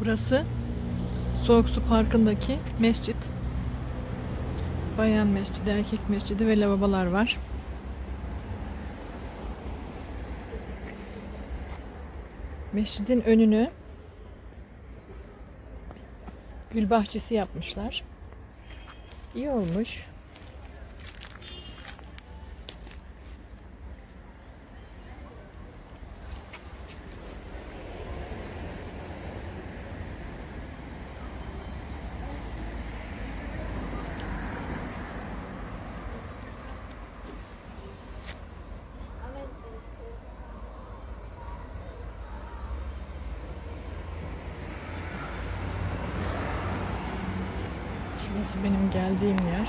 Burası Soğuksu Parkı'ndaki mescit. Bayan mescidi, erkek mescidi ve lavabolar var. Mescidin önünü gül bahçesi yapmışlar. İyi olmuş. Burası benim geldiğim yer.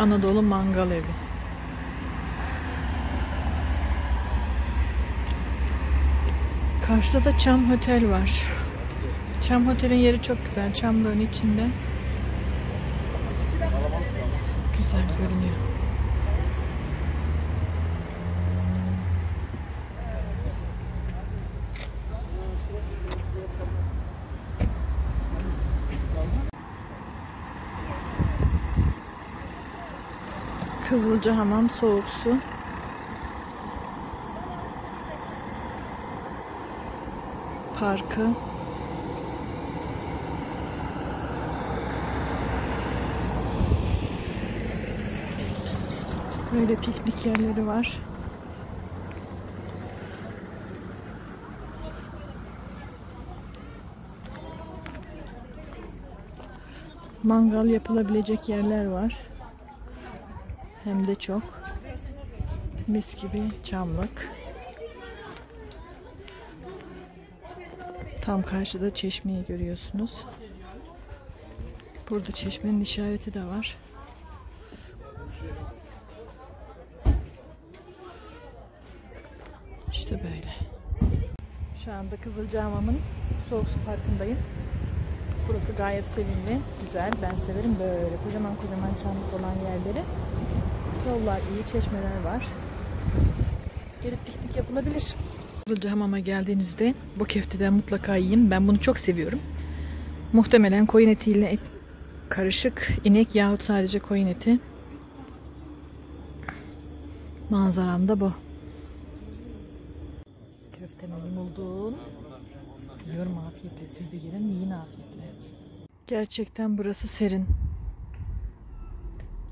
Anadolu Mangal Evi. Karşıda da Çam Hotel var. Çam Hotel'in yeri çok güzel. Çamlığın içinde. Güzel görünüyor. Kızılcahamam Soğuksu. Parkı. Böyle piknik yerleri var. Mangal yapılabilecek yerler var. Hem de çok. Mis gibi çamlık. Tam karşıda çeşmeyi görüyorsunuz. Burada çeşmenin işareti de var. İşte böyle. Şu anda Kızılcahamam'ın Soğuksu Parkı'ndayım. Burası gayet sevimli, güzel. Ben severim böyle kocaman kocaman çamlık olan yerleri. Yollar iyi, çeşmeler var. Gelip piknik yapılabilir. Kızılcahamam'a geldiğinizde bu köfteden mutlaka yiyin. Ben bunu çok seviyorum. Muhtemelen koyun etiyle karışık inek yahut sadece koyun eti. Manzaram da bu. Köftemin buldum. Yiyorum afiyetle. Siz de gelin yiyin afiyetle. Gerçekten burası serin.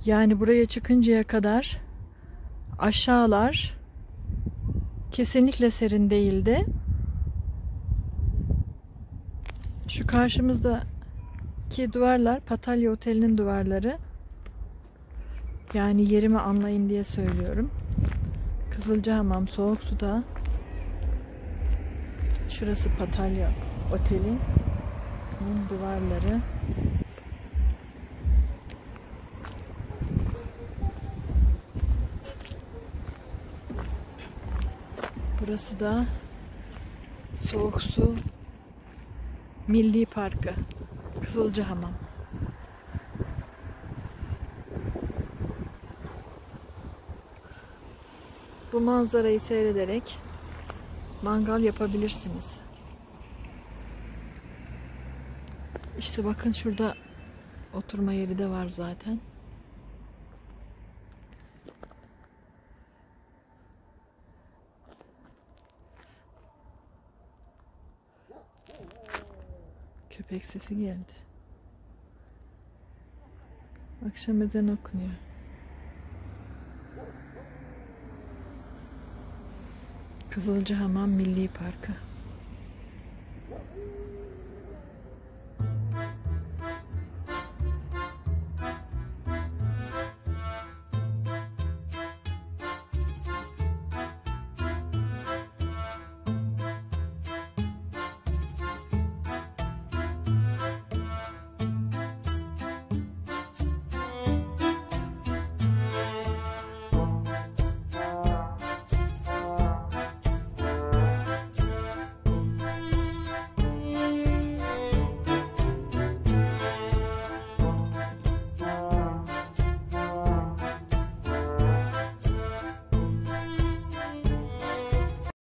Yani buraya çıkıncaya kadar aşağılar kesinlikle serin değildi. Şu karşımızdaki duvarlar Patalya Oteli'nin duvarları. Yani yerimi anlayın diye söylüyorum. Kızılcahamam Soğuksu'da. Şurası Patalya Oteli'nin duvarları. Burası da Soğuksu Milli Parkı, Kızılcahamam. Bu manzarayı seyrederek mangal yapabilirsiniz. İşte bakın şurada oturma yeri de var zaten. Köpek sesi geldi. Akşam ezanı okunuyor. Kızılcahamam Milli Parkı.